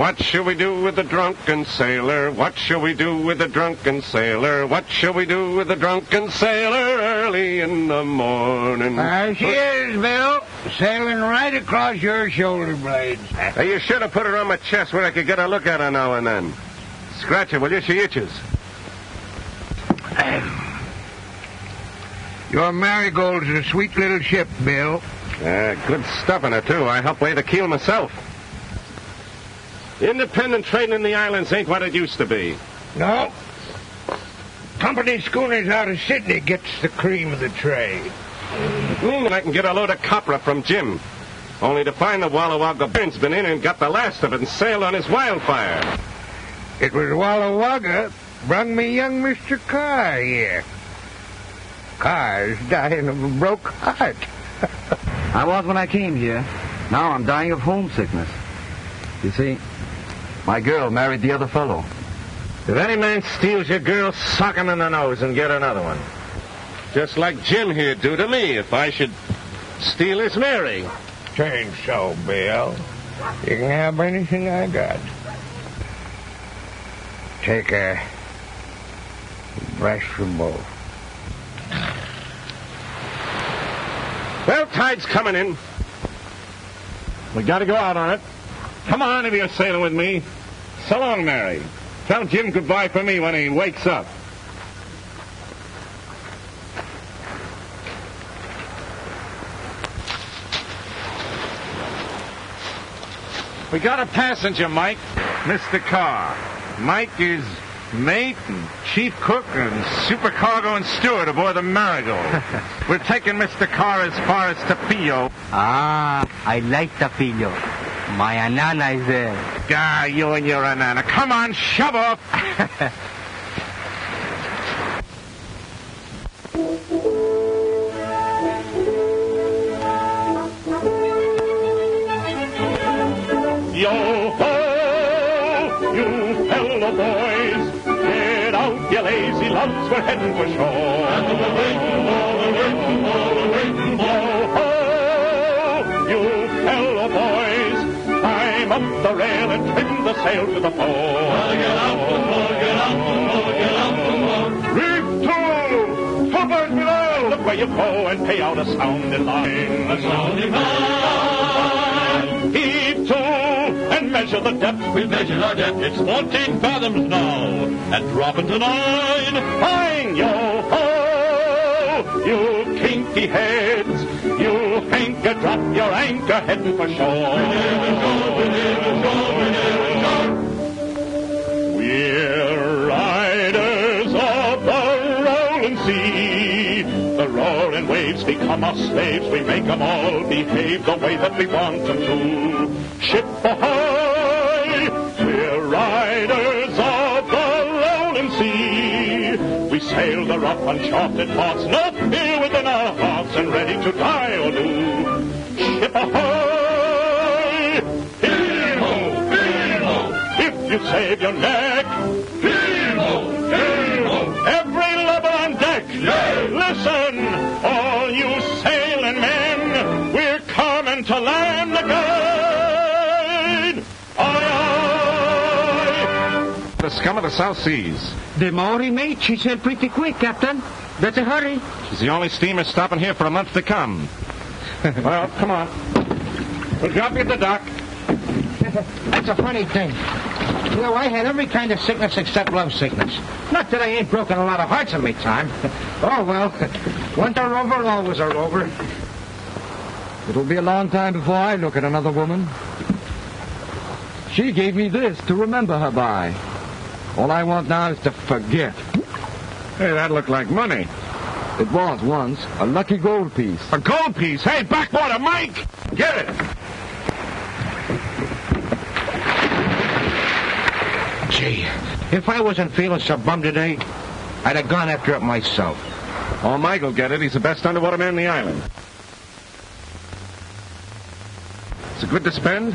What shall we do with the drunken sailor? What shall we do with the drunken sailor? What shall we do with the drunken sailor early in the morning? There she is, Bill, sailing right across your shoulder blades. You should have put her on my chest where I could get a look at her now and then. Scratch her, will you? She itches. Your Marigold's a sweet little ship, Bill. Good stuff in her, too. I helped lay the keel myself. Independent trading in the islands ain't what it used to be. No. Company schooners out of Sydney gets the cream of the trade. And I can get a load of copra from Jim. Only to find the Wallawaga Burns been in and got the last of it and sailed on his Wildfire. It was Wallawaga brung me young Mr. Carr here. Carr's dying of a broke heart. I was when I came here. Now I'm dying of homesickness. You see, my girl married the other fellow. If any man steals your girl, sock him in the nose and get another one. Just like Jim here do to me if I should steal his Mary. Change so, Bill. You can have anything I got. Take a brush from both. Well, tide's coming in. We got to go out on it. Come on if you're sailing with me. So long, Mary. Tell Jim goodbye for me when he wakes up. We got a passenger, Mike. Mr. Carr. Mike is mate and chief cook and supercargo and steward aboard the Marigold. We're taking Mr. Carr as far as Tapillo. Ah, I like Tapillo. My Anana is there. Ah, you and your Anana. Come on, shove off. Yo ho, you fellow boys, get out, you lazy lumps, we're heading for shore. And we're waiting for, we're waiting for, we're waiting for. Yo ho, you fellow boys. Climb up the rail and trim the sail to the fore. Well, get out the fore, get out the fore, get out the fore. Reef to! Topers below! Look where you go and pay out a sounding line. A sounding line! Heave to! And measure the depth. We've measured our depth. It's 14 fathoms now. And drop it to 9. Fine, yo-ho! You kinky heads! You anchor, drop your anchor, heading for shore. We're near the shore, we're near the shore, we're near the shore. We're riders of the rolling sea. The roaring waves become our slaves. We make them all behave the way that we want them to. Ship ahoy! We're riders of the rolling sea. We sail the rough, uncharted parts, no fear within our hearts. And ready to die or do. Ship ahoy! Heave-ho! Heave-ho! If you save your neck, heave-ho! Heave-ho! Every lubber on deck, yay! Listen, all you sailing men, we're coming to land again! Aye, aye! The scum of the South Seas. The Maori Maid, she sailed pretty quick, Captain. Better hurry. She's the only steamer stopping here for a month to come. Well, come on. We'll drop you at the dock. That's a funny thing. You know, I had every kind of sickness except love sickness. Not that I ain't broken a lot of hearts in my time. Oh, well, once a rover, always a rover. It'll be a long time before I look at another woman. She gave me this to remember her by. All I want now is to forget. Hey, that looked like money. It was once. A lucky gold piece. A gold piece? Hey, backwater, Mike! Get it! Gee, if I wasn't feeling so bummed today, I'd have gone after it myself. Oh, Mike will get it. He's the best underwater man in the island. Is it good to spend?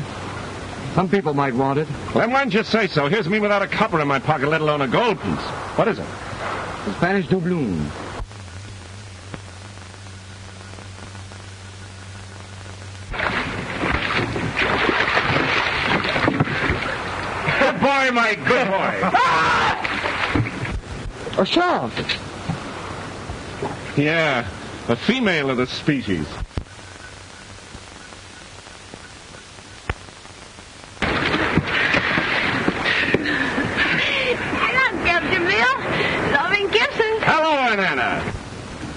Some people might want it. Well, then why don't you say so? Here's me without a copper in my pocket, let alone a gold piece. What is it? The Spanish Joblin. my good boy. Ah! A shark. Yeah, a female of the species.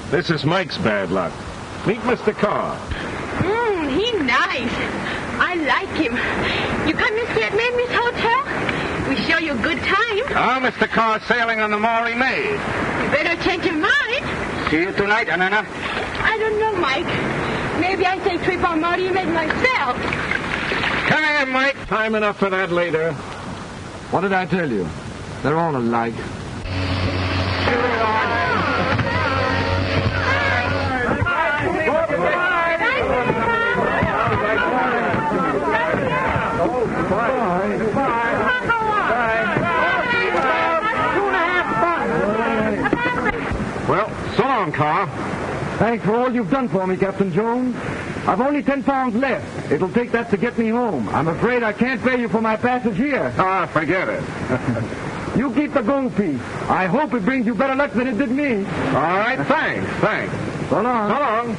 This is Mike's bad luck. Meet Mr. Carr. He nice. I like him. You coming to see at Mamie's hotel? We show you a good time. Oh, Mr. Carr sailing on the Maori Maid. You better change your mind. See you tonight, Anana. I don't know, Mike. Maybe I take a trip on Maori Maid myself. Come here, Mike. Time enough for that later. What did I tell you? They're all alike. Well, so long, Carr. Thanks for all you've done for me, Captain Jones. I've only £10 left. It'll take that to get me home. I'm afraid I can't pay you for my passage here. Ah, forget it. You keep the gold piece. I hope it brings you better luck than it did me. All right, thanks. So long. So long.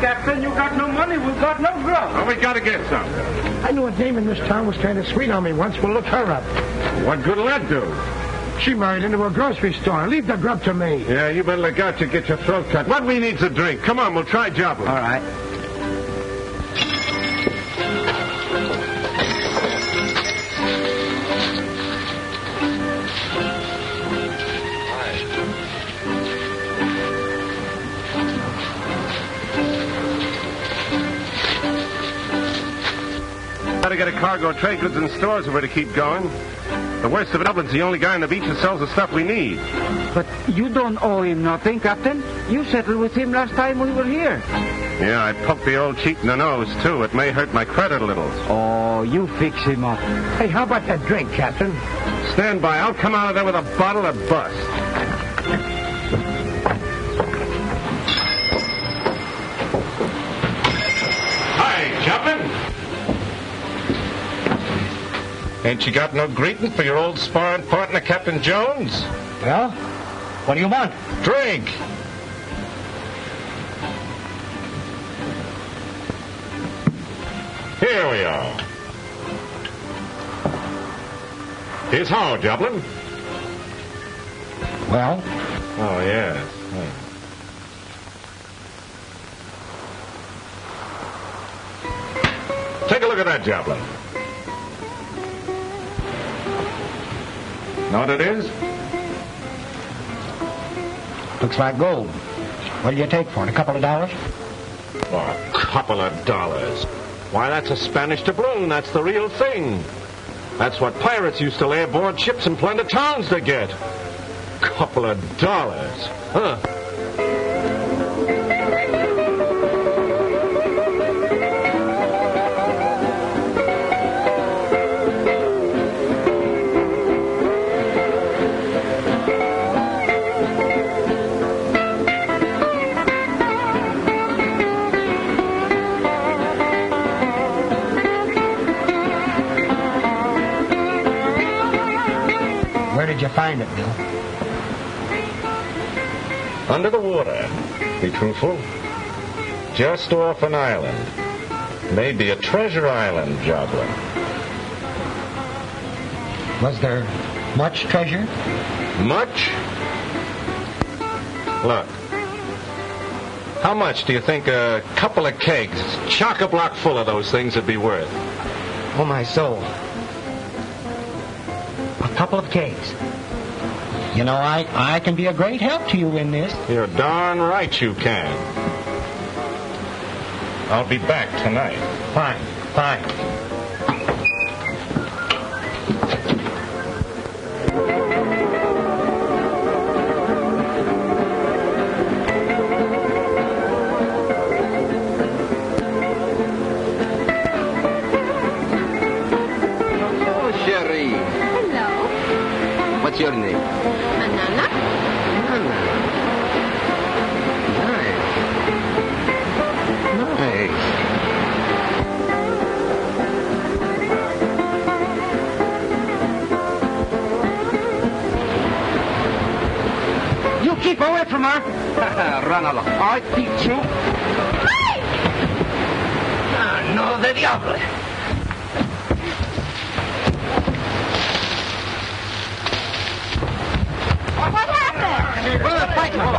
Captain, you got no money, we got no grub. Well, we gotta get some. I knew a dame in this town was kind of sweet on me once. We'll look her up. What good'll that do? She married into a grocery store. Leave the grub to me. Yeah, you better look out to get your throat cut. What we need's a drink. Come on, we'll try Joblin. All right. Got to get a cargo of trade goods and stores if we're to keep going. The worst of it, Dublin's the only guy on the beach that sells the stuff we need. But you don't owe him nothing, Captain. You settled with him last time we were here. Yeah, I poked the old cheat in the nose, too. It may hurt my credit a little. Oh, you fix him up. Hey, how about that drink, Captain? Stand by. I'll come out of there with a bottle of bust. Ain't you got no greeting for your old sparring partner, Captain Jones? Well, what do you want? Drink. Here we are. Here's how, Joblin. Well? Oh, yes. Yeah. Take a look at that, Joblin. Know what it is? Looks like gold. What do you take for it? A couple of dollars? Oh, a couple of dollars. Why, that's a Spanish doubloon. That's the real thing. That's what pirates used to lay aboard ships and plunder towns to get. Couple of dollars. Huh. Find it, Bill. Under the water, be truthful. Just off an island. Maybe a treasure island, Joblin. Was there much treasure? Much? Look. How much do you think a couple of kegs, chock-a-block full of those things, would be worth? Oh, my soul. A couple of kegs. You know, I can be a great help to you in this. You're darn right you can. I'll be back tonight. Fine. What's your name? Anana. Nice. Nice. You keep away from her. Run along. I teach you. Mike! Ah, no, the diable. What happened? They were fighting. What?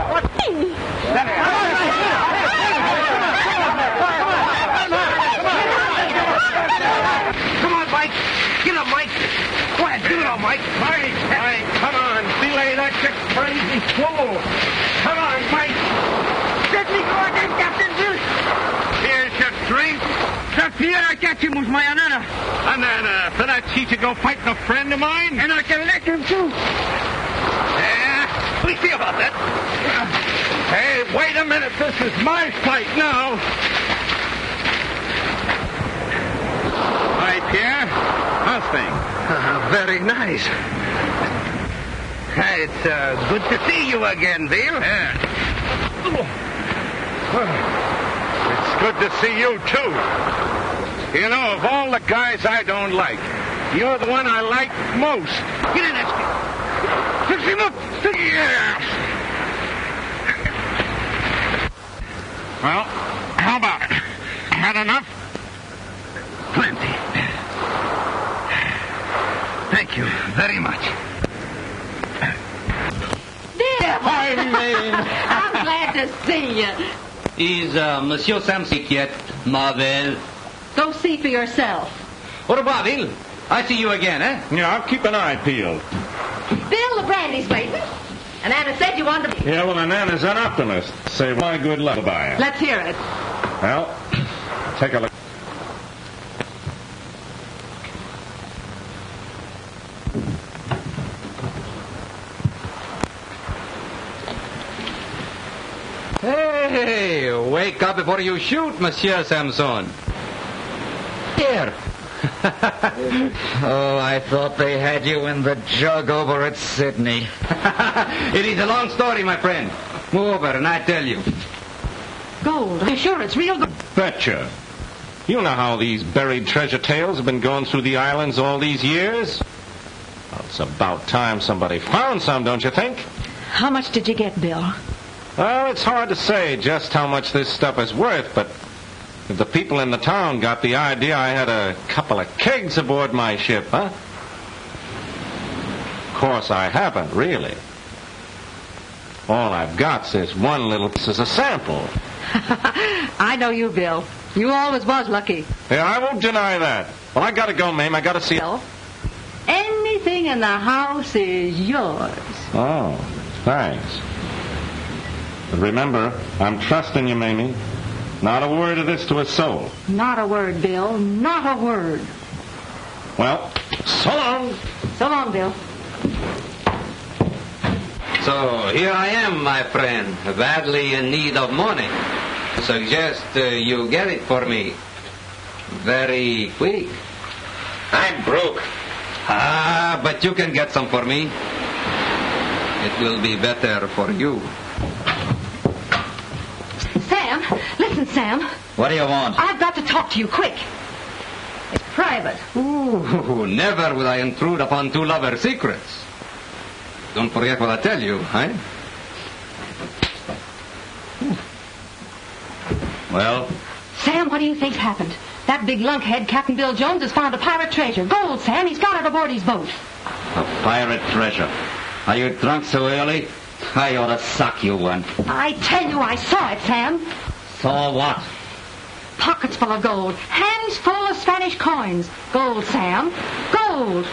Come on, Mike. Get up, Mike. Quiet, do it all, Mike. Mike, come on. Delay that crazy fool. Come on, Mike. Let me go again, Captain Bill. Here's your drink. Tapio, I catch him with my Anana. Anana, for that cheat to go fighting a friend of mine? And I can lick him, too. Yeah, we see about that. Hey, wait a minute. This is my fight now. All right, Pierre. How's things? Very nice. It's good to see you again, Bill. Yeah. It's good to see you, too. You know, of all the guys I don't like, you're the one I like most. Get in this. Fix him up. Yeah. Well, how about it? Had enough? Plenty. Thank you very much. Hi, man. I'm glad to see you. Is Monsieur Samson yet, ma belle? Go see for yourself. Au revoir, Bill. I see you again, eh? Yeah, I'll keep an eye peeled. Bill, the brandy's waiting. Anana said you wanted to... Yeah, well, Anana's an optimist. Say, why good luck by her. Let's hear it. Well, take a look. Hey, wake up before you shoot, Monsieur Samson. Here. Oh, I thought they had you in the jug over at Sydney. It is a long story, my friend. Move over and I tell you. Gold. I'm sure it's real gold. Betcha. You know how these buried treasure tales have been going through the islands all these years? Well, it's about time somebody found some, don't you think? How much did you get, Bill? Well, it's hard to say just how much this stuff is worth, but if the people in the town got the idea I had a couple of kegs aboard my ship, huh? Of course, I haven't, really. All I've got's this one little piece as a sample. I know you, Bill. You always was lucky. Yeah, I won't deny that. Well, I gotta go, Mame. I gotta see... Bill, anything in the house is yours. Oh, thanks. But remember, I'm trusting you, Mamie. Not a word of this to a soul. Not a word, Bill. Not a word. Well, so long. So long, Bill. So, here I am, my friend, badly in need of money. I suggest you get it for me. Very quick. I'm broke. Ah, but you can get some for me. It will be better for you. Listen, Sam. What do you want? I've got to talk to you, quick. It's private. Ooh, never will I intrude upon two lovers' secrets. Don't forget what I tell you, eh? Well? Sam, what do you think's happened? That big lunkhead, Captain Bill Jones, has found a pirate treasure. Gold, Sam. He's got it aboard his boat. A pirate treasure? Are you drunk so early? I ought to sock you one. I tell you, I saw it, Sam. Saw what? Pockets full of gold. Hands full of Spanish coins. Gold, Sam. Gold.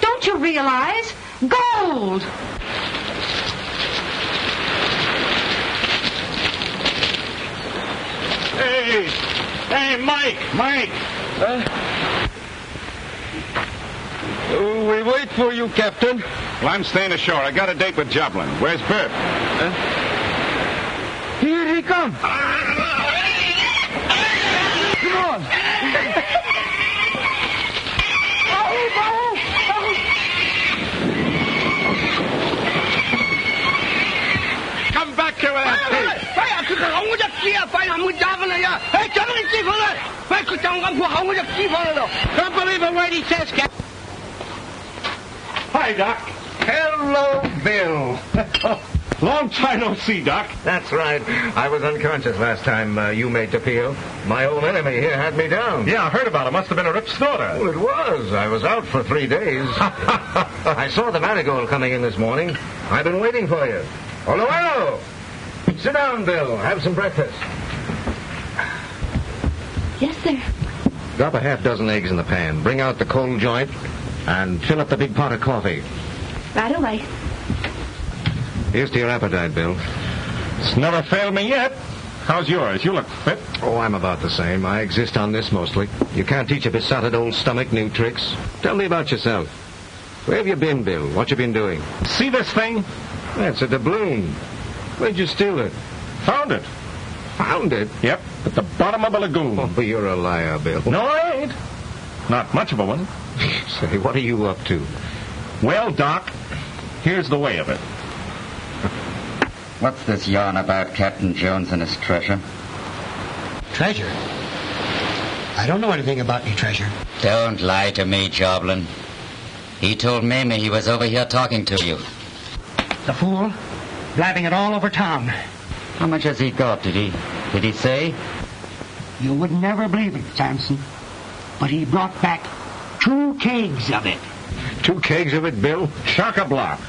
Don't you realize? Gold. Hey. Hey, Mike. Mike. We wait for you, Captain. Well, I'm staying ashore. I got a date with Joblin. Where's Bert? Here he comes. Come on. Oh, my. Oh. Don't believe a word he says, Captain. Hi, Doc. Hello, Bill. Long time no see, Doc. That's right. I was unconscious last time you made Tapio. My old enemy here had me down. Yeah, I heard about it. Must have been a rip snorter. Oh, it was. I was out for 3 days. I saw the Marigold coming in this morning. I've been waiting for you. Hello, hello. Sit down, Bill. Have some breakfast. Yes, sir. Drop a half dozen eggs in the pan. Bring out the cold joint and fill up the big pot of coffee. Right away. Here's to your appetite, Bill. It's never failed me yet. How's yours? You look fit. Oh, I'm about the same. I exist on this mostly. You can't teach a besotted old stomach new tricks. Tell me about yourself. Where have you been, Bill? What you been doing? See this thing? That's a doubloon. Where'd you steal it? Found it. Found it? Yep, at the bottom of a lagoon. Oh, you're a liar, Bill. No, I ain't. Not much of a one. Say, what are you up to? Well, Doc, here's the way of it. What's this yarn about Captain Jones and his treasure? Treasure? I don't know anything about your treasure. Don't lie to me, Joblin. He told Mamie he was over here talking to you. The fool? Blabbing it all over town. How much has he got, did he say? You would never believe it, Samson. But he brought back 2 kegs of it. 2 kegs of it, Bill? Shock-a-block.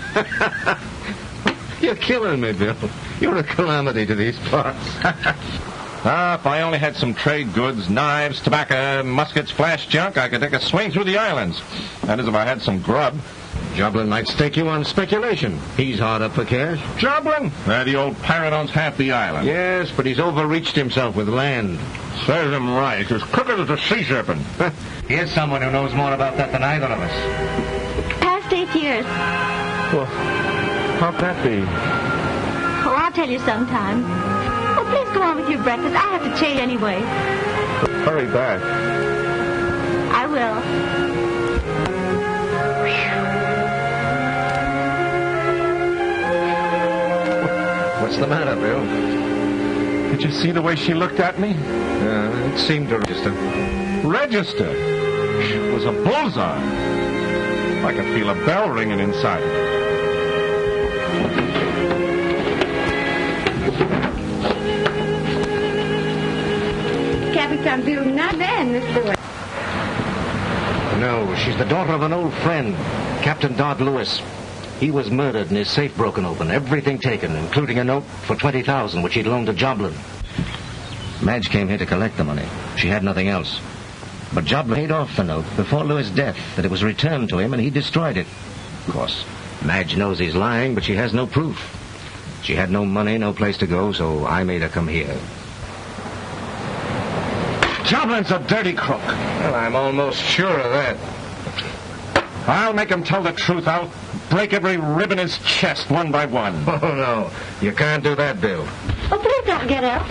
You're killing me, Bill. You're a calamity to these parts. If I only had some trade goods, knives, tobacco, muskets, flash junk, I could take a swing through the islands. That is, if I had some grub. Joblin might stake you on speculation. He's hard up for cash. Joblin? The old pirate owns half the island. Yes, but he's overreached himself with land. Serves him right. As crooked as a sea serpent. Here's someone who knows more about that than either of us. Past 8 years. Well, how'd that be? Oh, I'll tell you sometime. Oh, please go on with your breakfast. I have to change anyway. Hurry back. I will. What's the matter, Bill? Did you see the way she looked at me? It seemed to register. Register? It was a bullseye. I could feel a bell ringing inside. Captain Bill, not bad, Miss Boyd. No, she's the daughter of an old friend, Captain Dodd Lewis. He was murdered and his safe broken open. Everything taken, including a note for $20,000, which he'd loaned to Joblin. Madge came here to collect the money. She had nothing else. But Joblin paid off the note before Lewis' death, that it was returned to him, and he destroyed it. Of course, Madge knows he's lying, but she has no proof. She had no money, no place to go, so I made her come here. Joblin's a dirty crook. Well, I'm almost sure of that. I'll make him tell the truth. I'll break every rib in his chest one by one. Oh, no. You can't do that, Bill. Oh, please don't get up.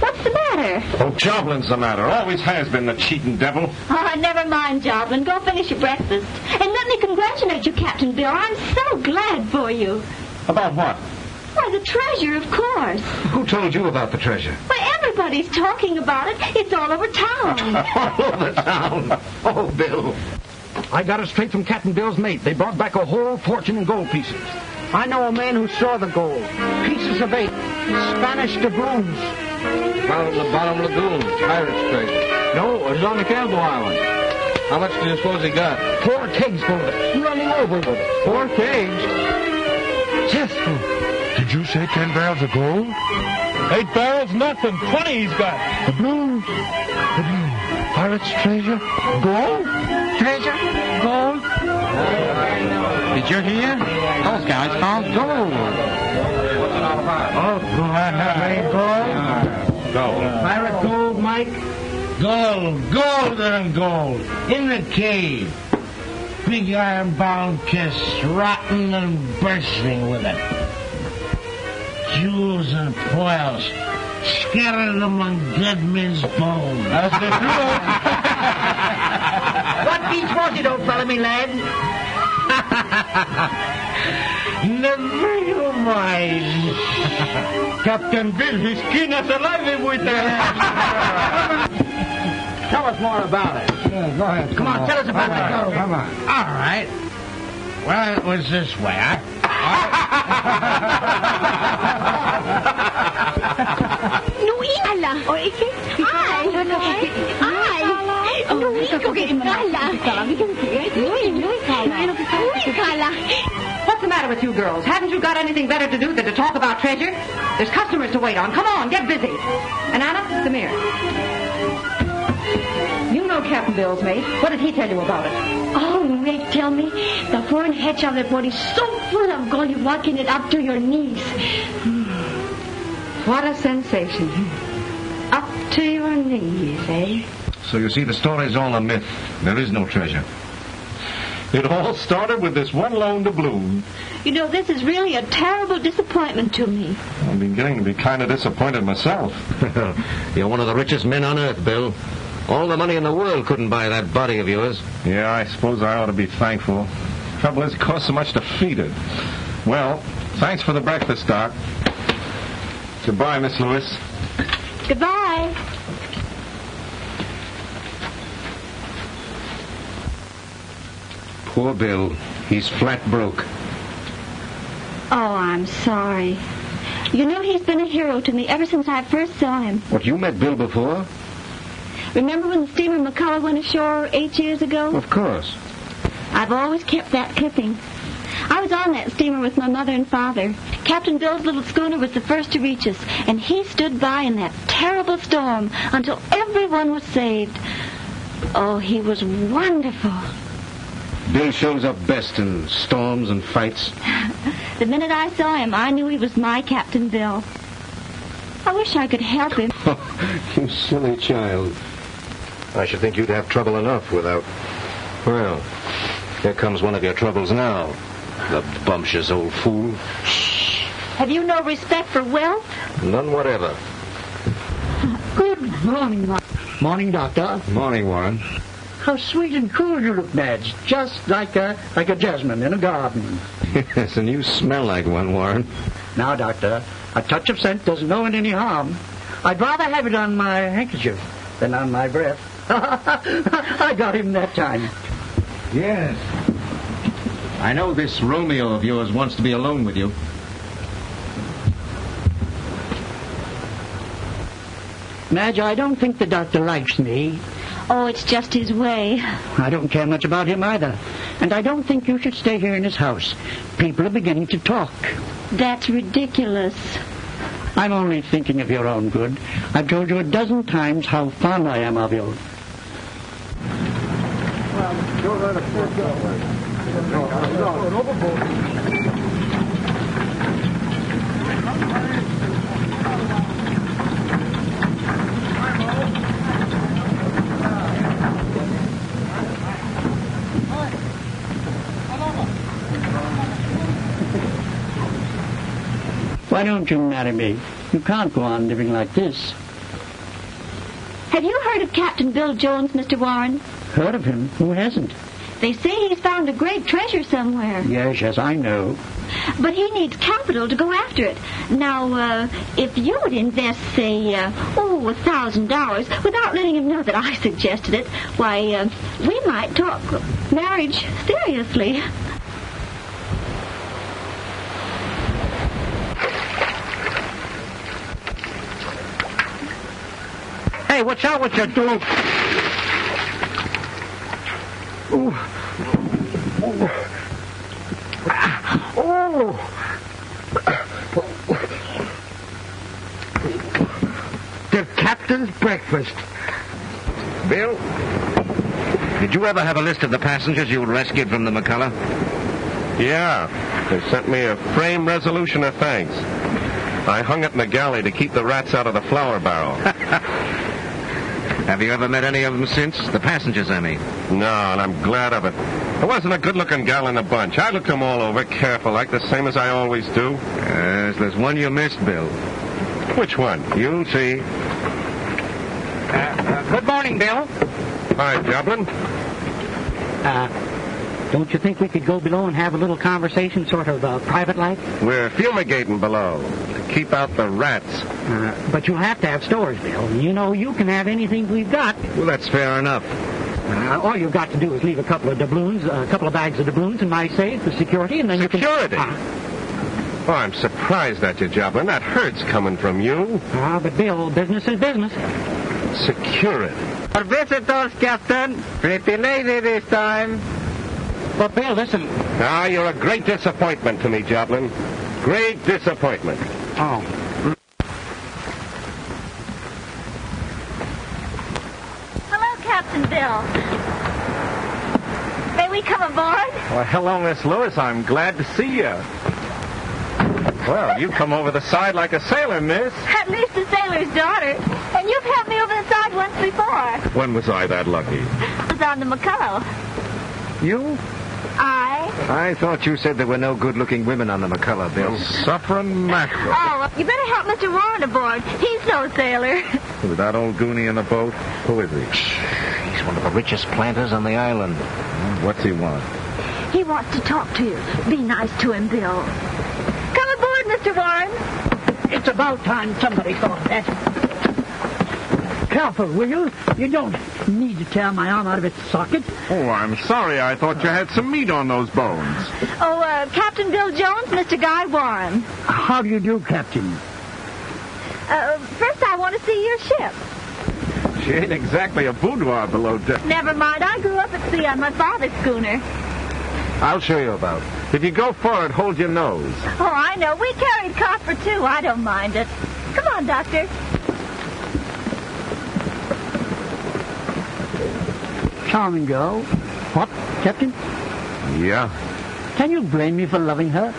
What's the matter? Oh, Joblin's the matter. Always has been, the cheating devil. Oh, never mind, Joblin. Go finish your breakfast. And let me congratulate you, Captain Bill. I'm so glad for you. About what? Why, the treasure, of course. Who told you about the treasure? Well, everybody's talking about it. It's all over town. All over town? Oh, Bill. I got it straight from Captain Bill's mate. They brought back a whole fortune in gold pieces. I know a man who saw the gold. Pieces of 8. Spanish doubloons. Found at the bottom lagoon. Pirate Strait. No, it was on the Campbell Island. How much do you suppose he got? 4 kegs full of it. Running over with it. 4 kegs? Yes. Did you say 10 barrels of gold? 8 barrels, nothing. 20 he's got. Doubloons. Pirate's treasure? Gold? Treasure? Gold? Did you hear? Those guys found gold. Oh, gold. Gold. Pirate gold, Mike? Gold. Gold and gold. In the cave. Big iron-bound kiss, rotten and bursting with it. Jewels and pearls. Scattered among dead men's bones. That's the truth. What beach was it, old fellow, me lad? Never you mind. Captain Bill, his skin is alive with that. Tell us more about it. Yeah, go ahead. Come on, tell us about it. Come on. All right. Well, it was this way. Nui ala. Ai. Nui kala. Nui kala. What's the matter with you girls? Haven't you got anything better to do than to talk about treasure? There's customers to wait on. Come on, get busy. And Anna, come here. You know Captain Bill's mate. What did he tell you about it? Oh, Rick, tell me. The foreign hedge of the boat is so full of gold, you're walking it up to your knees. What a sensation. Up to your knees, eh? So you see, the story's all a myth. There is no treasure. It all started with this one loan to Bloom. You know, this is really a terrible disappointment to me. I'm beginning to be kind of disappointed myself. You're one of the richest men on earth, Bill. All the money in the world couldn't buy that body of yours. Yeah, I suppose I ought to be thankful. Trouble is, it costs so much to feed it. Well, thanks for the breakfast, Doc. Goodbye, Miss Lewis. Goodbye. Poor Bill. He's flat broke. Oh, I'm sorry. You know, he's been a hero to me ever since I first saw him. What, you met Bill before? Remember when the steamer McCullough went ashore 8 years ago? Of course. I've always kept that clipping. I was on that steamer with my mother and father. Captain Bill's little schooner was the first to reach us, and he stood by in that terrible storm until everyone was saved. Oh, he was wonderful. Bill shows up best in storms and fights. The minute I saw him, I knew he was my Captain Bill. I wish I could help him. You silly child. I should think you'd have trouble enough without... Well, here comes one of your troubles now. The bumptious old fool. Shh. Have you no respect for wealth? None whatever. Good morning, Warren. Morning, Doctor. Morning, Warren. How sweet and cool you look, Madge. Just like a jasmine in a garden. Yes, and you smell like one, Warren. Now, Doctor, a touch of scent doesn't do it any harm. I'd rather have it on my handkerchief than on my breath. I got him that time. Yes. I know this Romeo of yours wants to be alone with you. Madge, I don't think the doctor likes me. Oh, it's just his way. I don't care much about him either. And I don't think you should stay here in his house. People are beginning to talk. That's ridiculous. I'm only thinking of your own good. I've told you 1,000 times how fond I am of you. Why don't you marry me? You can't go on living like this. Have you heard of Captain Bill Jones, Mr. Warren? Heard of him? Who hasn't? They say he's found a great treasure somewhere. Yes, I know. But he needs capital to go after it. Now, if you would invest, say, $1,000 without letting him know that I suggested it, why, we might talk marriage seriously. Hey, what's out with your doing? The captain's breakfast. Bill, did you ever have a list of the passengers you rescued from the McCullough? Yeah. They sent me a frame resolution of thanks. I hung it in the galley to keep the rats out of the flour barrel. Have you ever met any of them since? The passengers, I mean. No, and I'm glad of it. There wasn't a good-looking gal in the bunch. I looked them all over, careful, like the same as I always do. Yes, there's one you missed, Bill. Which one? You'll see. Good morning, Bill. Hi, Joblin. Don't you think we could go below and have a little conversation, sort of private-like? We're fumigating below to keep out the rats. But you'll have to have stores, Bill. You know you can have anything we've got. Well, that's fair enough. All you've got to do is leave a couple of doubloons, a couple of bags of doubloons in my safe for security, and then security? You can... Security? Oh, I'm surprised at you, Joblin. That hurts coming from you. Ah, but Bill, business is business. Security. For visitors, Captain. Pretty lady this time. But, Bill, listen. Ah, you're a great disappointment to me, Joblin. Great disappointment. Oh. Captain Bill. May we come aboard? Well, hello, Miss Lewis. I'm glad to see you. Well, you've come over the side like a sailor, miss. At least a sailor's daughter. And you've helped me over the side once before. When was I that lucky? It was on the McCullough. You? I thought you said there were no good-looking women on the McCullough, Bill. Suffering mackerel. Oh, you better help Mr. Warren aboard. He's no sailor. With that old goonie in the boat? Who is he? Shh. He's one of the richest planters on the island. What's he want? He wants to talk to you. Be nice to him, Bill. Come aboard, Mr. Warren. It's about time somebody thought that. Careful, will you? You don't need to tear my arm out of its socket. Oh, I'm sorry. I thought you had some meat on those bones. Oh, Captain Bill Jones, Mr. Guy Warren. How do you do, Captain? First I want to see your ship. She ain't exactly a boudoir below deck. Never mind. I grew up at sea on my father's schooner. I'll show you about it. If you go forward, hold your nose. Oh, I know. We carried copper, too. I don't mind it. Come on, Doctor. Charming girl. What, Captain? Yeah. Can you blame me for loving her?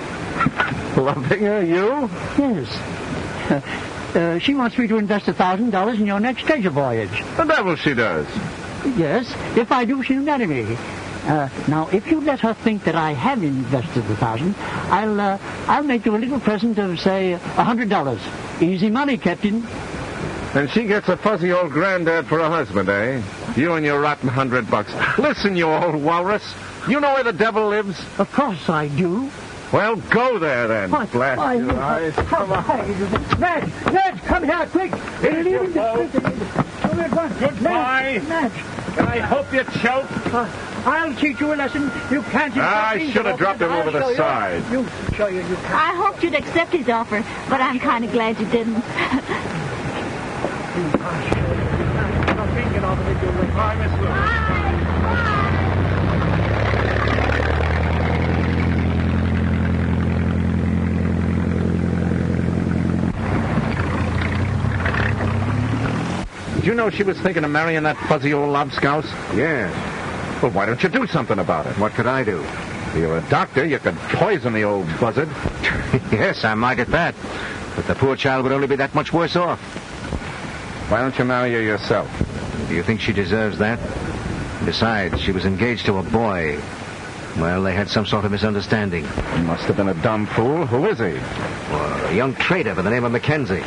Loving her? You? Yes. She wants me to invest $1,000 in your next treasure voyage. The devil she does. Yes, if I do, she'll marry me. Now, if you let her think that I have invested $1,000, I'll make you a little present of, say, $100. Easy money, Captain. And she gets a fuzzy old granddad for a husband, eh? You and your rotten $100. Listen, you old walrus. You know where the devil lives? Of course I do. Well, go there, then. What? Blast your eyes. Come on. Madge, come here, quick. Here's your boat. Goodbye. Madge. I hope you choke. I'll teach you a lesson. You can't... I should have dropped him over the side. You I hoped you'd accept his offer, but I'm kind of glad you didn't. Bye, Miss Lewis. Bye. Did you know she was thinking of marrying that fuzzy old lobscouse? Yes. Well, why don't you do something about it? What could I do? If you were a doctor, you could poison the old buzzard. Yes, I might at that. But the poor child would only be that much worse off. Why don't you marry her yourself? Do you think she deserves that? Besides, she was engaged to a boy. Well, they had some sort of misunderstanding. He must have been a dumb fool. Who is he? Well, a young trader by the name of McKenzie.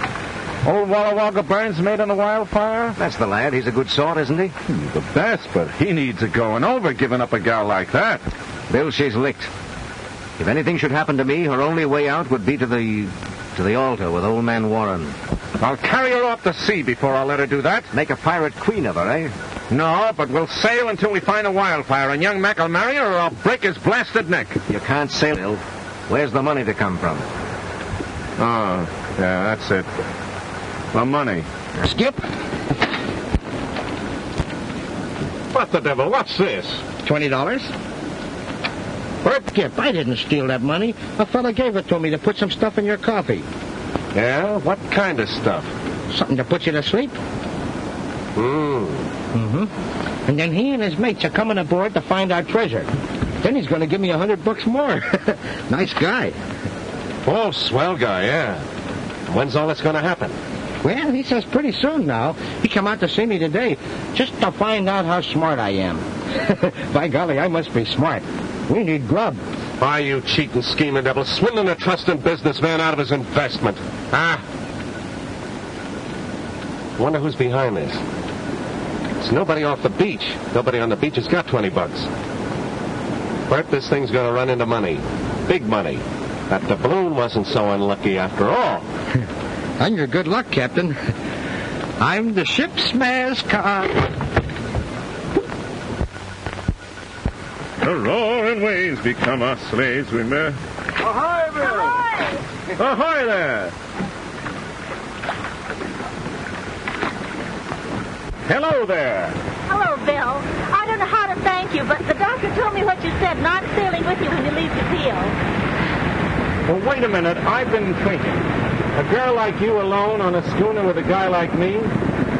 Old Wallawaga Burns made on the Wildfire? That's the lad. He's a good sort, isn't he? He's the best, but he needs a going over giving up a gal like that. Bill, she's licked. If anything should happen to me, her only way out would be to the altar with old man Warren. I'll carry her off to sea before I'll let her do that. Make a pirate queen of her, eh? No, but we'll sail until we find a Wildfire, and young Mac will marry her or I'll break his blasted neck. You can't sail, Bill. Where's the money to come from? Oh, yeah, that's it. The money. Skip. What the devil? What's this? $20. Skip, I didn't steal that money. A fella gave it to me to put some stuff in your coffee. Yeah? What kind of stuff? Something to put you to sleep. Mm-hmm. And then he and his mates are coming aboard to find our treasure. Then he's going to give me $100 more. Nice guy. Oh, swell guy, yeah. When's all this going to happen? Well, he says pretty soon now. He come out to see me today just to find out how smart I am. By golly, I must be smart. We need grub. Why, you cheating, scheming devil, swindling a trusting businessman out of his investment. Ah. Wonder who's behind this. It's nobody off the beach. Nobody on the beach has got $20. Bert, this thing's going to run into money. Big money. That doubloon wasn't so unlucky after all. On your good luck, Captain. I'm the ship's mascot. The roaring waves become our slaves, we may. Ahoy, Bill! Ahoy! Ahoy there! Hello there! Hello, Bill. I don't know how to thank you, but the doctor told me what you said, and I'm sailing with you when you leave Tapio. Well, wait a minute. I've been thinking. A girl like you alone on a schooner with a guy like me,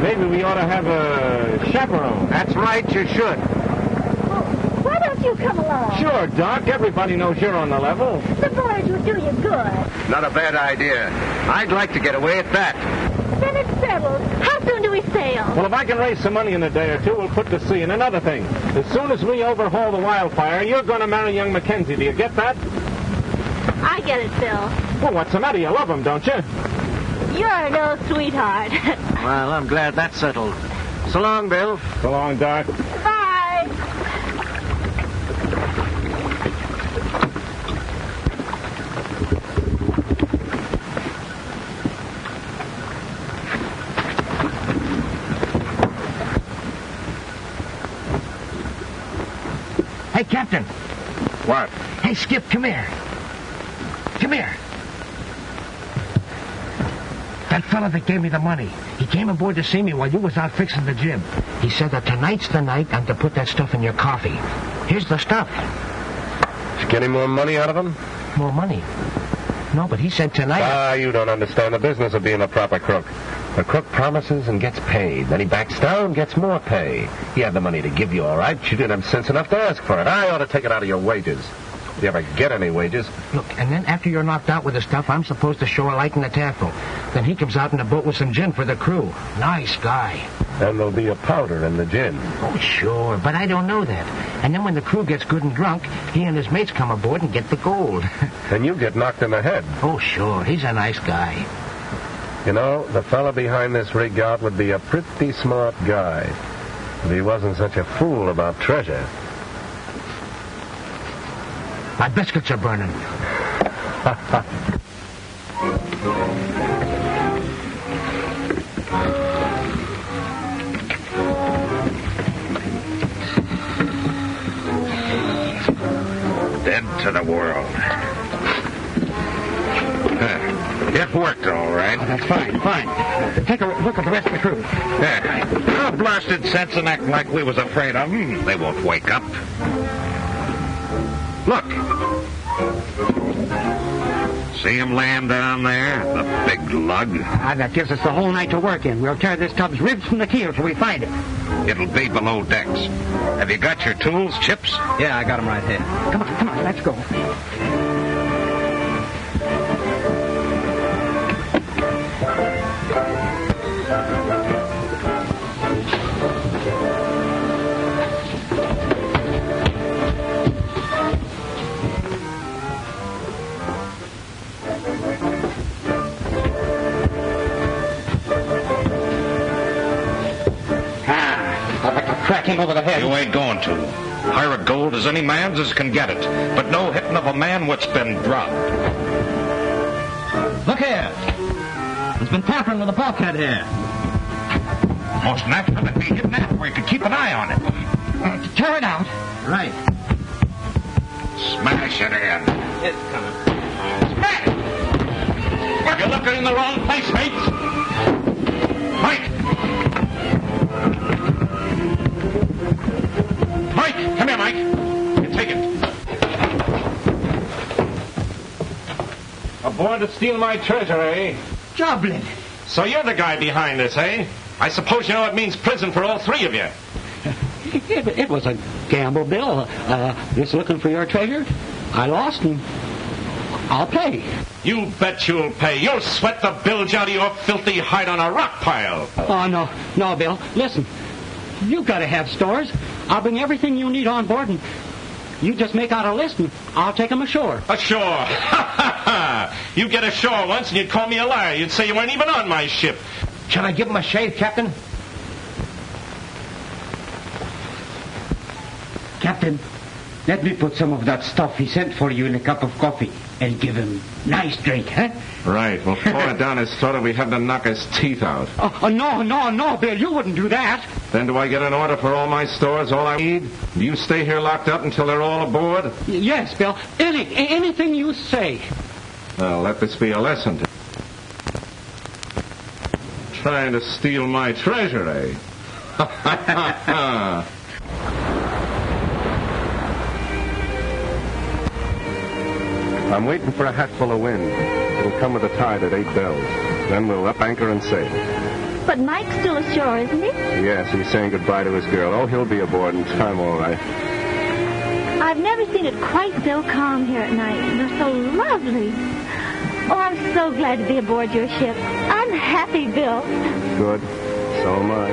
maybe we ought to have a chaperone. That's right, you should. Well, why don't you come along? Sure, Doc. Everybody knows you're on the level. The voyage will do you good. Not a bad idea. I'd like to get away at that. Then it's settled. How soon do we sail? Well, if I can raise some money in a day or two, we'll put to sea. And another thing, as soon as we overhaul the Wildfire, you're going to marry young McKenzie. Do you get that? I get it, Bill. Well, what's the matter? You love him, don't you? You're no sweetheart. Well, I'm glad that's settled. So long, Bill. So long, Doc. Bye. Hey, Captain. What? Hey, Skip, come here. Come here. That fella that gave me the money, he came aboard to see me while you was out fixing the jib. He said that tonight's the night I'm to put that stuff in your coffee. Here's the stuff. Did you get any more money out of him? More money? No, but he said tonight... you don't understand the business of being a proper crook. A crook promises and gets paid. Then he backs down and gets more pay. He had the money to give you, all right. You didn't have sense enough to ask for it. I ought to take it out of your wages. If you ever get any wages. Look, and then after you're knocked out with the stuff, I'm supposed to show a light in the taffrail. Then he comes out in a boat with some gin for the crew. Nice guy. Then there'll be a powder in the gin. Oh, sure, but I don't know that. And then when the crew gets good and drunk, he and his mates come aboard and get the gold. And you get knocked in the head. Oh, sure, he's a nice guy. You know, the fella behind this rig out would be a pretty smart guy. If he wasn't such a fool about treasure. My biscuits are burning. Dead to the world. It worked all right. Oh, that's fine, fine. Take a look at the rest of the crew. Yeah. Oh, blasted sets and act like we was afraid of them. They won't wake up. Look. See him laying down there? The big lug. That gives us the whole night to work in. We'll tear this tub's ribs from the keel till we find it. It'll be below decks. Have you got your tools, Chips? Yeah, I got them right here. Come on, come on, let's go. Crack him over the head. You ain't going to. Hire a gold as any man's as can get it. But no hitting of a man what's been dropped. Look here. There's been tampering with the bulkhead here. Most natural it'd be hidden that where you could keep an eye on it. Tear it out. Right. Smash it in. It's coming. Smash! You're looking in the wrong place, mates. Mike! Mike, come here, Mike. You take it. Aboard to steal my treasure, eh? Joblin. So you're the guy behind this, eh? I suppose you know it means prison for all three of you. It was a gamble, Bill. Just looking for your treasure. I lost and I'll pay. You bet you'll pay. You'll sweat the bilge out of your filthy hide on a rock pile. Oh, no. No, Bill. Listen. You've got to have stores. I'll bring everything you need on board, and you just make out a list, and I'll take them ashore. Ashore? You get ashore once, and you'd call me a liar. You'd say you weren't even on my ship. Can I give him a shave, Captain? Captain, Let me put some of that stuff he sent for you in a cup of coffee and give him nice drink, huh? Right. We'll pour it down his throat and we have to knock his teeth out. Oh, no, Bill, you wouldn't do that. Then do I get an order for all my stores, all I need? Do you stay here locked up until they're all aboard? Yes, Bill. Anything you say. Well, let this be a lesson to you. Trying to steal my treasure, eh? Ha, ha, ha. I'm waiting for a hatful of wind. It'll come with a tide at 8 bells. Then we'll up anchor and sail. But Mike's still ashore, isn't he? Yes, he's saying goodbye to his girl. Oh, he'll be aboard in time, all right. I've never seen it quite so calm here at night. They're so lovely. Oh, I'm so glad to be aboard your ship. I'm happy, Bill. Good. So am I.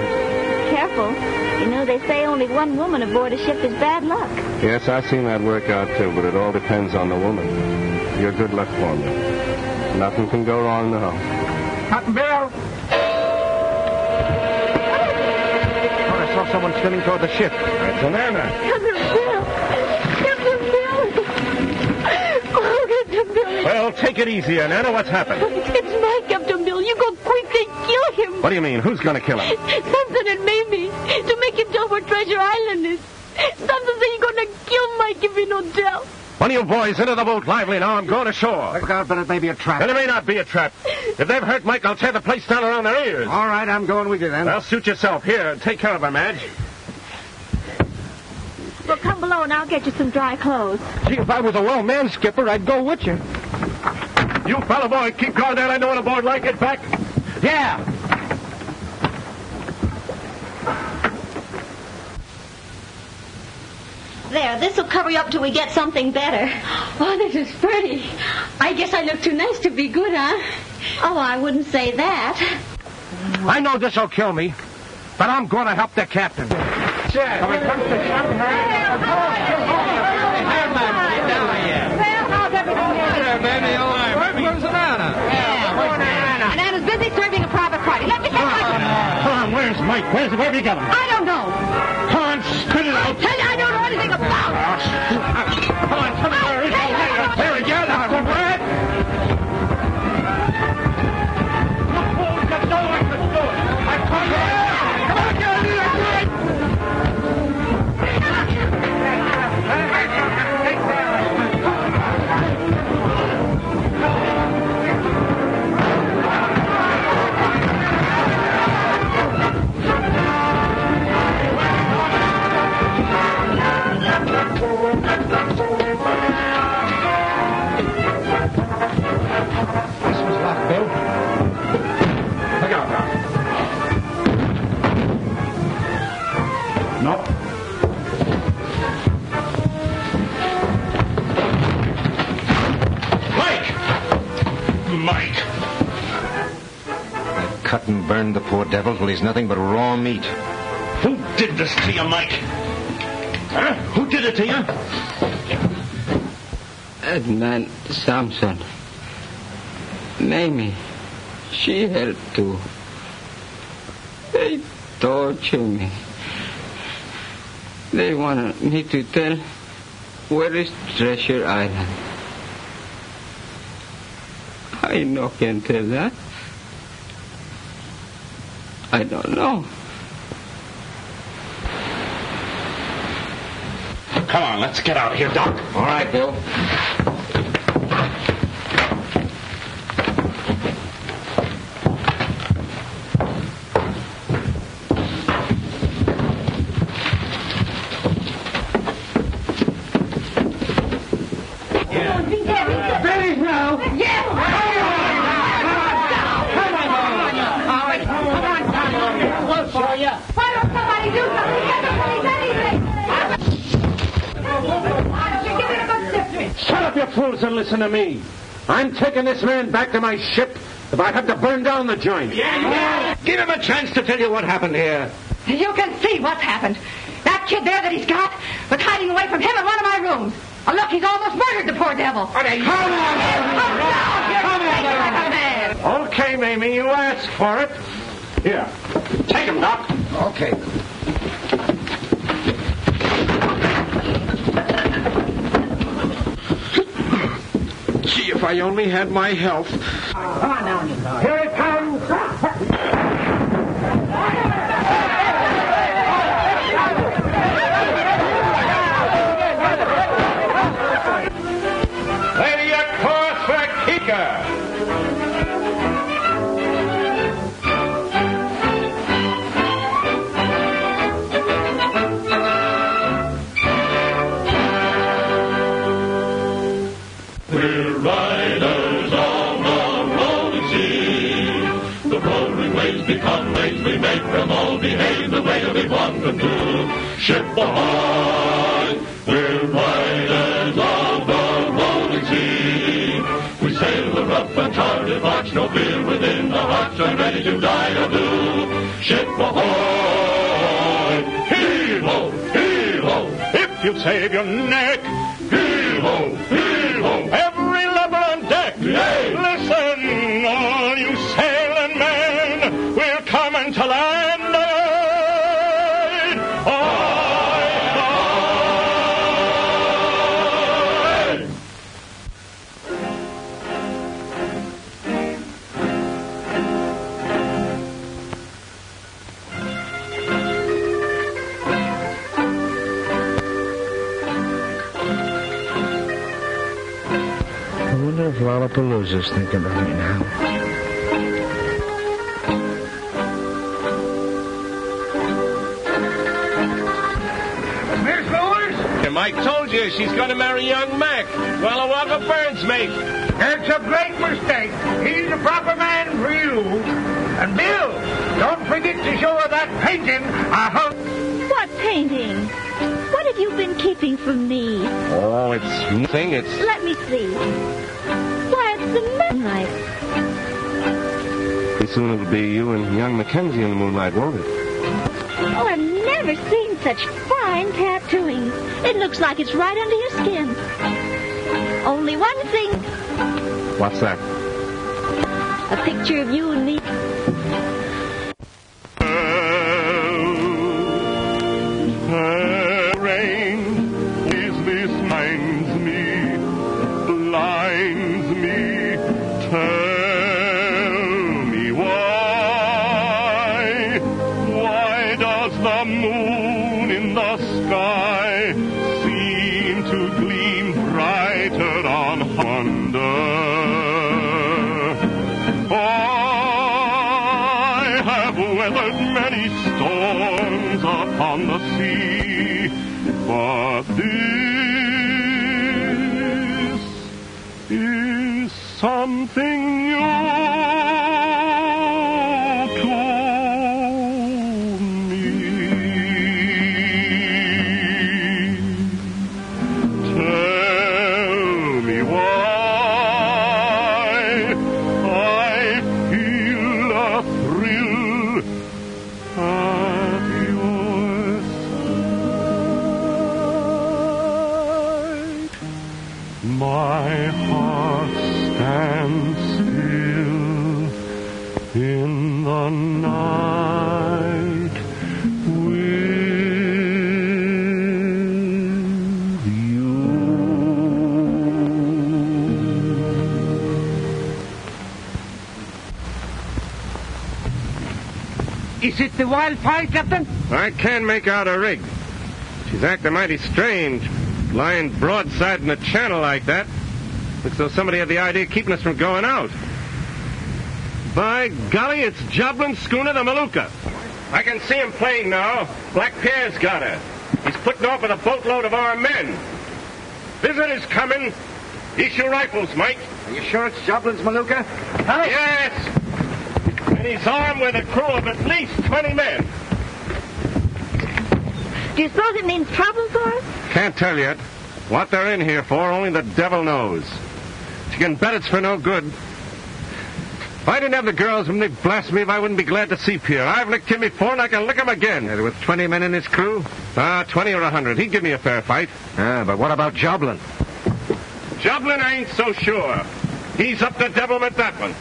Careful. You know, they say only one woman aboard a ship is bad luck. Yes, I've seen that work out, too, but it all depends on the woman. You're good luck for me. Nothing can go wrong now. Captain Bill! Oh, I saw someone swimming toward the ship. That's Anana. Captain Bill! Captain Bill! Oh, Captain Bill! Well, take it easy, Anana. What's happened? It's my Captain Bill. You go quick. They kill him. What do you mean? Who's going to kill him? Samson and Mamie. To make him tell where Treasure Island is. Samson said he's going to kill Mike if he don't tell. One of you boys into the boat lively now. I'm going ashore. Look out, but it may be a trap. And it may not be a trap. If they've hurt Mike, I'll tear the place down around their ears. All right, I'm going with you then. Well, suit yourself. Here, take care of her, Madge. Well, come below and I'll get you some dry clothes. Gee, if I was a well man, Skipper, I'd go with you. You fellow boy, keep guard there. I know what a board like. Get back. Yeah. There, this'll cover you up till we get something better. Oh, this is pretty. I guess I look too nice to be good, huh? Oh, I wouldn't say that. I know this'll kill me, but I'm going to help the captain. Sure. Where's Mike? Where have you got him? I don't know. Hans, spit it out. I tell you, I don't know anything about it. Hans, come here. There he goes. Come back. The fool's got no one to do it. I told you. Come on, get him. Cut and burned the poor devil till he's nothing but raw meat. Who did this to you, Mike? Huh? Who did it to you? Edna Samson. Mamie. She had it too. They tortured me. They wanted me to tell where is Treasure Island. I no can tell that. I don't know. Come on, let's get out of here, Doc. All right, Bill. Listen to me. I'm taking this man back to my ship if I have to burn down the joint. Yeah. Give him a chance to tell you what happened here. You can see what's happened. That kid there that he's got was hiding away from him in one of my rooms. Oh, look, he's almost murdered the poor devil. Come on. Come on. Okay, Mamie, you asked for it. Here. Take him, Doc. Okay. Gee, if I only had my health. Here it comes. Lay your course for Keeker. Ship ahoy! We're riders of the rolling sea. We sail the rough and tardy march, no fear within our hearts. I'm ready to die a blue. Ship ahoy! Heel-ho! Heel-ho! If you'd save your neck! Heel-ho! Heel-ho! Every lover on deck! Yay! Listen, all you sailing men, we're coming to land! Lollapalooza's thinking about me now. There's Lewis? Yeah, Mike told you she's going to marry young Mac. Wallawaga Burns, mate. That's a great mistake. He's the proper man for you. And Bill, don't forget to show her that painting. What painting? What have you been keeping from me? Oh, it's nothing. It's... Let me see. Moonlight. Soon it'll be you and young McKenzie in the moonlight, won't it? Oh, I've never seen such fine tattooing. It looks like it's right under your skin. Only one thing. What's that? A picture of you and me. Something new to me. Tell me why I feel a thrill at your side. My heart and still in the night with you. Is it the Wildfire, Captain? I can't make out her rig. She's acting mighty strange, lying broadside in the channel like that. Looks though somebody had the idea of keeping us from going out. By golly, it's Joblin's schooner, the Maluka. I can see him playing now. Black Pierre's got her. He's putting off with a boatload of our men. Visitors coming. Issue rifles, Mike. Are you sure it's Joblin's Maluka? Huh? Yes. And he's armed with a crew of at least 20 men. Do you suppose it means trouble for us? Can't tell yet. What they're in here for, only the devil knows. You can bet it's for no good. If I didn't have the girls, wouldn't they blast me if I wouldn't be glad to see Pierre? I've licked him before, and I can lick him again. And with 20 men in his crew? 20 or 100. He'd give me a fair fight. But what about Joblin? Joblin ain't so sure. He's up to devil with that one.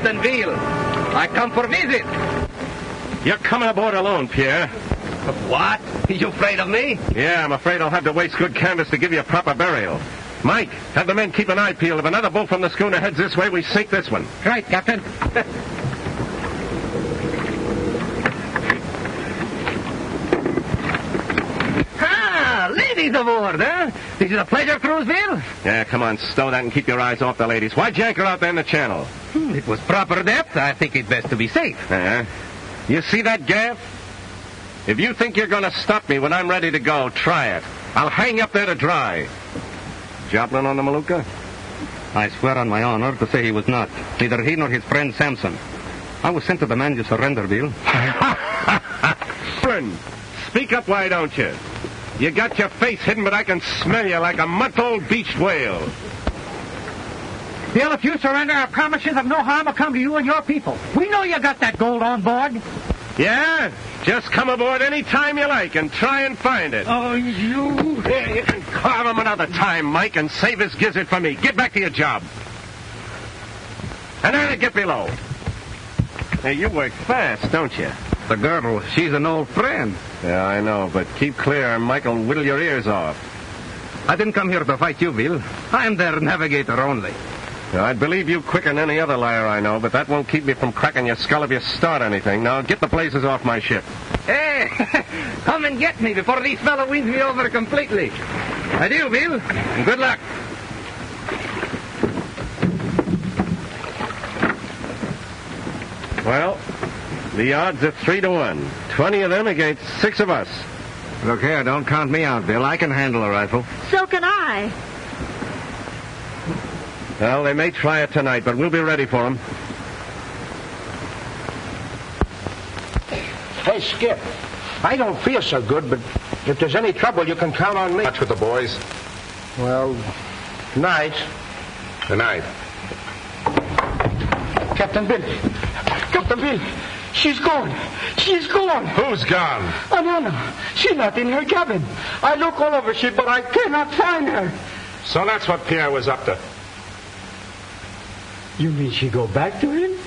Captain Veal. I come for visit. You're coming aboard alone, Pierre. What? You afraid of me? Yeah, I'm afraid I'll have to waste good canvas to give you a proper burial. Mike, have the men keep an eye peeled. If another boat from the schooner heads this way, we sink this one. Right, Captain. Ladies aboard, huh? This is a pleasure cruise, Bill? Yeah, come on, stow that and keep your eyes off the ladies. Why'd you anchor out there in the channel? It was proper depth. I think it best to be safe. Uh-huh. You see that gaff? If you think you're going to stop me when I'm ready to go, try it. I'll hang up there to dry. Joblin on the Maluka? I swear on my honor to say he was not. Neither he nor his friend Samson. I was sent to the man to surrender, Bill. Friend, speak up, why don't you? You got your face hidden, but I can smell you like a month-old beached whale. Bill, if you surrender, I promise you that no harm will come to you and your people. We know you got that gold on board. Yeah? Just come aboard any time you like and try and find it. Oh, you... Yeah, you can carve him another time, Mike, and save his gizzard for me. Get back to your job. And now to get below. Hey, you work fast, don't you? The girl, she's an old friend. Yeah, I know, but keep clear or Mike'll whittle your ears off. I didn't come here to fight you, Bill. I'm their navigator only. Now, I'd believe you quicker than any other liar I know, but that won't keep me from cracking your skull if you start anything. Now, get the blazes off my ship. Hey, come and get me before these fellows wins me over completely. Adieu, Bill, and good luck. Well... the odds are 3-1. 20 of them against 6 of us. Look here, don't count me out, Bill. I can handle a rifle. So can I. Well, they may try it tonight, but we'll be ready for them. Hey, Skip. I don't feel so good, but if there's any trouble, you can count on me. Watch with the boys. Well, good night. Good night. Captain Bill. Captain Bill. She's gone. She's gone. Who's gone? Anana. She's not in her cabin. I look all over she, but I cannot find her. So that's what Pierre was up to. You mean she go back to him?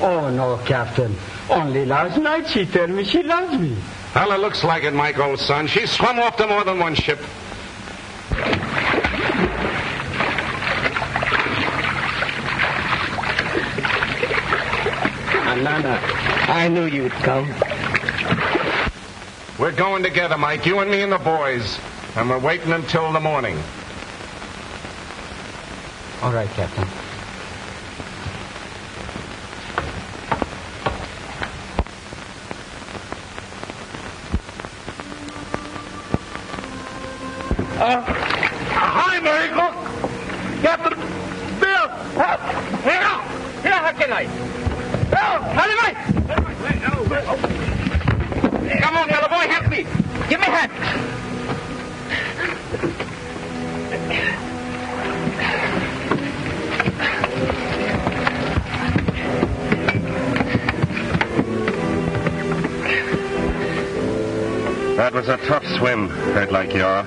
Oh, no, Captain. Only last night she told me she loves me. Well, it looks like it, Mike, old son. She swum off to more than one ship. Anana, I knew you'd come. We're going together, Mike, you and me and the boys. And we're waiting until the morning. All right, Captain. Hi, Marigold. Captain Bill. How can I? Come on, fellow boy, help me. Give me a hand. That was a tough swim, hurt like you are.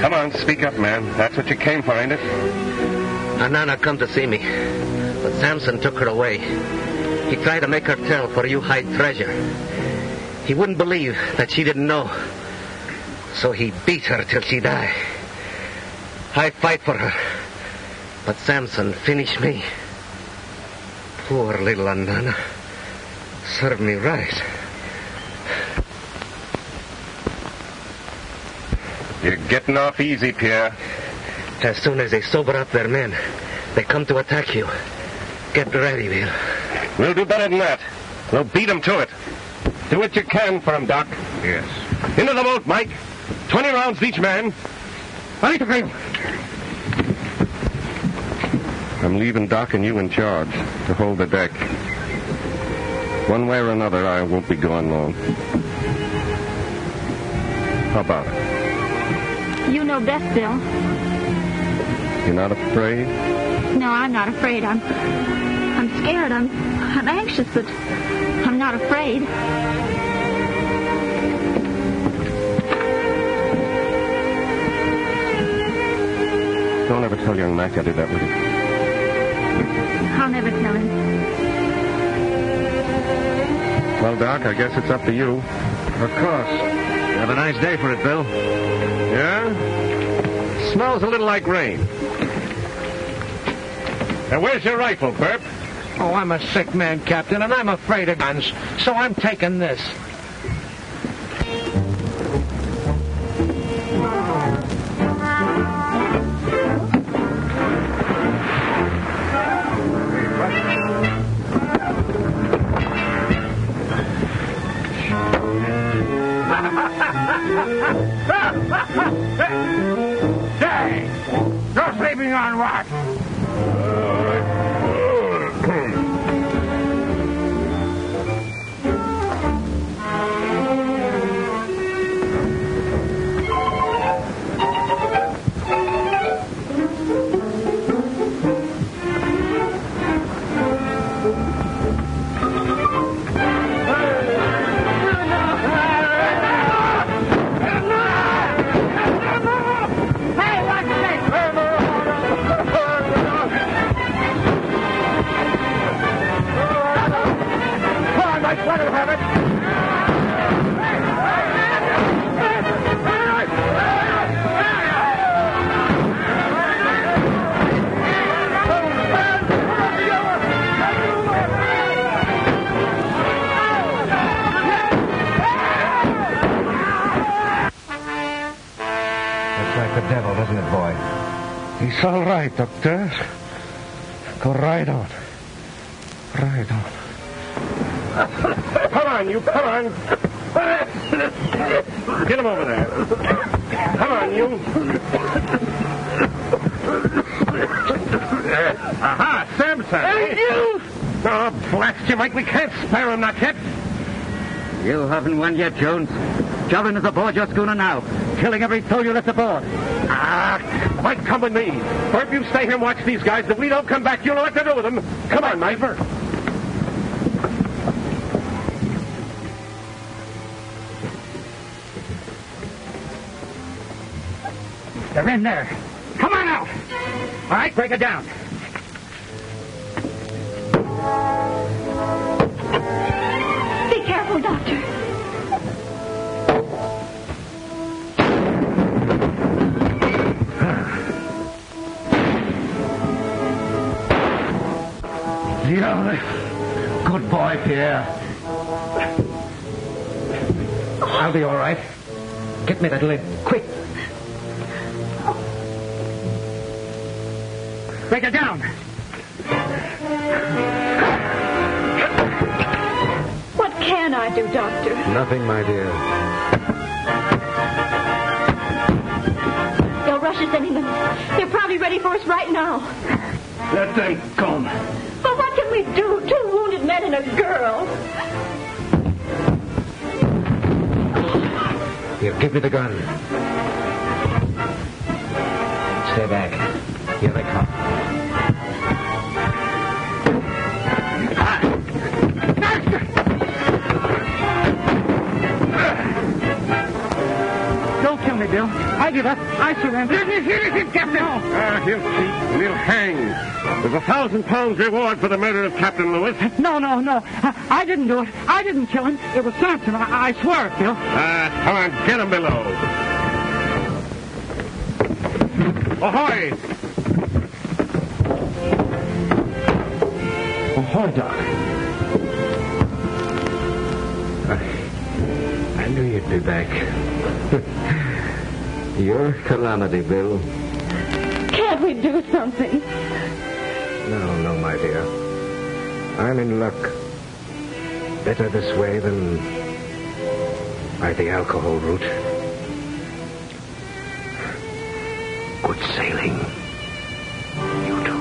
Come on, speak up, man. That's what you came for, ain't it? Anana come to see me, but Samson took her away. He tried to make her tell for you hide treasure. He wouldn't believe that she didn't know. So he beat her till she died. I fight for her. But Samson, finish me. Poor little Anana. Serve me right. You're getting off easy, Pierre. As soon as they sober up their men, they come to attack you. Get ready, Bill. We'll do better than that. We'll beat them to it. Do what you can for them, Doc. Yes. Into the boat, Mike. 20 rounds each man. I'm leaving Doc and you in charge to hold the deck. One way or another, I won't be gone long. How about it? You know best, Bill. You're not afraid? No, I'm not afraid. I'm scared. I'm anxious, but... I'm not afraid. Don't ever tell young Mac I did that with you. I'll never tell him. Well, Doc, I guess it's up to you. Of course. Have a nice day for it, Bill. Yeah? Smells a little like rain. Now, where's your rifle, Burp? Oh, I'm a sick man, Captain, and I'm afraid of guns, so I'm taking this. Dang! You're sleeping on what? It's all right, Doctor. Go right on. Right on. Come on, you. Come on. Get him over there. Come on, you. Aha, Samson. Thank you. Oh, blast you, Mike. We can't spare him, not yet. You haven't won yet, Jones. Joblin is aboard your schooner now, killing every soul you left aboard. Ah, Mike, come with me. Burp, you stay here and watch these guys. If we don't come back, you'll know what to do with them. Come on, Mike. Burp. They're in there. Come on out. All right, break it down. Be careful, Doctor. Good boy, Pierre. I'll be all right. Get me that lid, quick. Break it down. What can I do, Doctor? Nothing, my dear. They'll rush us any minute. They're probably ready for us right now. Let them come. But what can we do? 2 wounded men and a girl. Here, give me the gun. Stay back. Here they come. Don't kill me, Bill. I give up. I surrender. Let me Captain. He'll cheat. We'll hang. There's £1,000 reward for the murder of Captain Lewis. No. I didn't do it. I didn't kill him. It was Samson. I swear it, Bill. Come on, get him below. Ahoy! Ahoy, Doc. I knew you'd be back. Your calamity, Bill. Can't we do something? No, my dear. I'm in luck. Better this way than by the alcohol route. Good sailing. You too.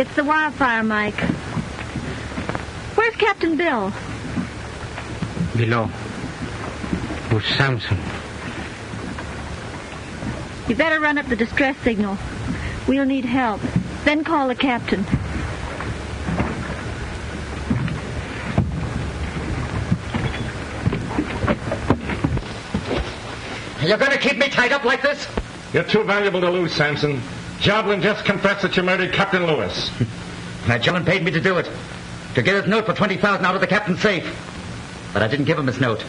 It's the Wildfire, Mike. Where's Captain Bill? Below. With Samson. You better run up the distress signal. We'll need help. Then call the captain. You're going to keep me tied up like this? You're too valuable to lose, Samson. Joblin just confessed that you murdered Captain Lewis. Now, Joblin paid me to do it. To get his note for $20,000 out of the captain's safe. But I didn't give him his note.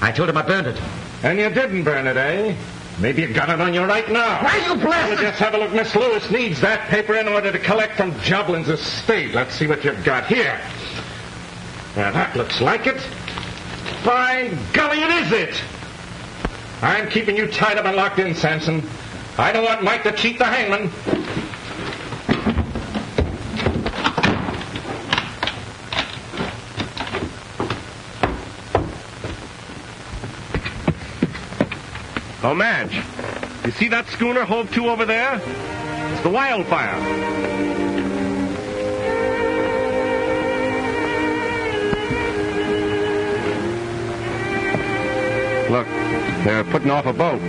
I told him I burned it. And you didn't burn it, eh? Maybe you got it on you right now. Why, you blasted... Just have a look. Miss Lewis needs that paper in order to collect from Joblin's estate. Let's see what you've got here. Now, that looks like it. By golly, it is it. I'm keeping you tied up and locked in, Samson. I don't want Mike to cheat the hangman. Oh, Madge, you see that schooner hove to over there? It's the Wildfire. Look, they're putting off a boat.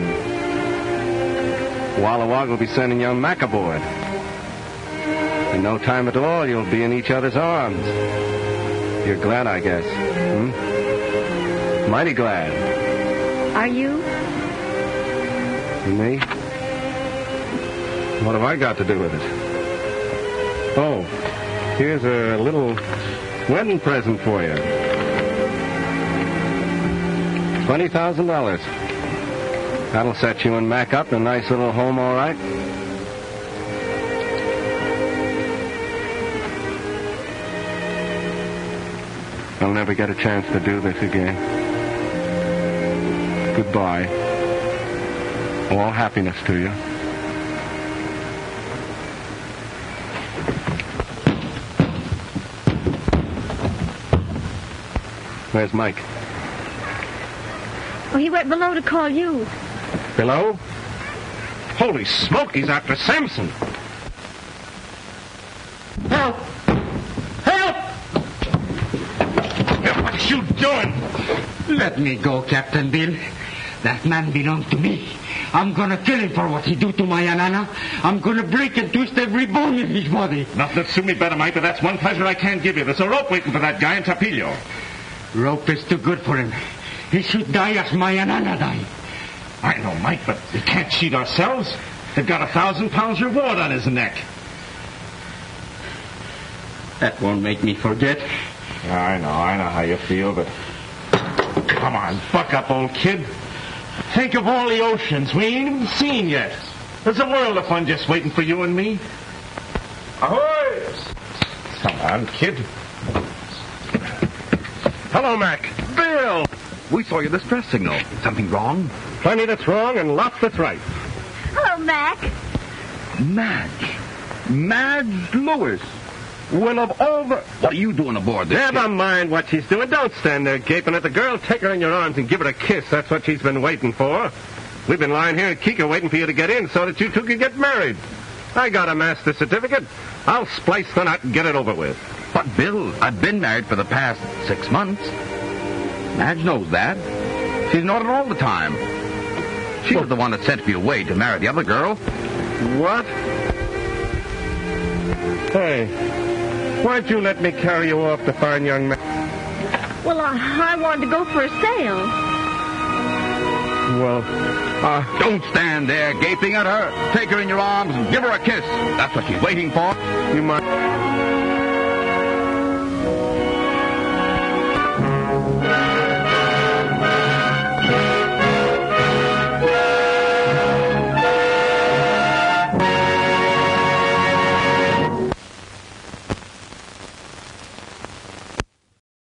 Wallawaga will be sending young Mac aboard. In no time at all, you'll be in each other's arms. You're glad, I guess. Hmm? Mighty glad. Are you? Me? What have I got to do with it? Oh, here's a little wedding present for you. $20,000. That'll set you and Mac up in a nice little home, all right? I'll never get a chance to do this again. Goodbye. All happiness to you. Where's Mike? Oh, he went below to call you. Below? Holy smoke, he's after Samson. Help! Help! What you doing? Let me go, Captain Bill. That man belonged to me. I'm going to kill him for what he do to my Anana. I'm going to break and twist every bone in his body. Nothing would suit me better, Mike, but that's one pleasure I can't give you. There's a rope waiting for that guy in Tapillo. Rope is too good for him. He should die as my Anana died. I know, Mike, but we can't cheat ourselves. They've got £1,000 reward on his neck. That won't make me forget. I know how you feel, but... Come on, buck up, old kid. Think of all the oceans we ain't even seen yet. There's a world of fun just waiting for you and me. Ahoy! Come on, kid. Hello, Mac. Bill! We saw your distress signal. Something wrong? Plenty that's wrong and lots that's right. Hello, Mac. Madge Lewis. Well, of all the... What are you doing aboard this ship? Never mind what she's doing. Don't stand there gaping at the girl. Take her in your arms and give her a kiss. That's what she's been waiting for. We've been lying here at Keeker waiting for you to get in so that you two can get married. I got a master certificate. I'll splice the knot and get it over with. But, Bill, I've been married for the past 6 months. Madge knows that. She's nodded all the time. She was the one that sent me away to marry the other girl. What? Hey... Why'd you let me carry you off to fine young man? Well, I wanted to go for a sail. Well, don't stand there gaping at her. Take her in your arms and give her a kiss. That's what she's waiting for. You might...